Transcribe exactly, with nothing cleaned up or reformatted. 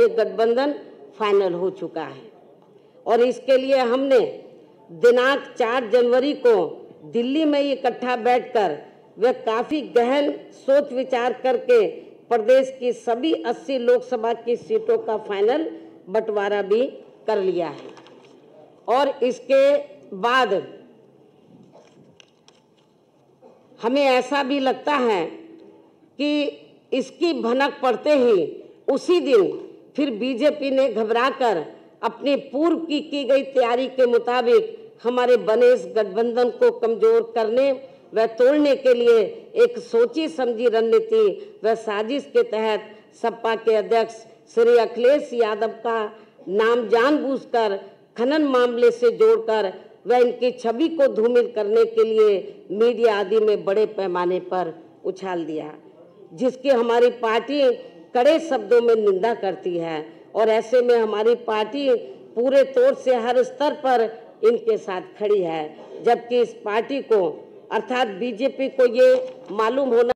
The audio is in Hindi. ये गठबंधन फाइनल हो चुका है और इसके लिए हमने दिनांक चार जनवरी को दिल्ली में इकट्ठा बैठकर वे काफ़ी गहन सोच विचार करके प्रदेश की सभी अस्सी लोकसभा की सीटों का फाइनल बंटवारा भी कर लिया है। और इसके बाद हमें ऐसा भी लगता है कि इसकी भनक पड़ते ही उसी दिन फिर बीजेपी ने घबराकर अपनी पूर्व की की गई तैयारी के मुताबिक हमारे बने इस गठबंधन को कमजोर करने व तोड़ने के लिए एक सोची समझी रणनीति व साजिश के तहत सपा के अध्यक्ष श्री अखिलेश यादव का नाम जानबूझकर खनन मामले से जोड़कर व इनकी छवि को धूमिल करने के लिए मीडिया आदि में बड़े पैमाने पर उछाल दिया, जिसकी हमारी पार्टी कड़े शब्दों में निंदा करती है और ऐसे में हमारी पार्टी पूरे तौर से हर स्तर पर इनके साथ खड़ी है। जबकि इस पार्टी को अर्थात बीजेपी को ये मालूम होना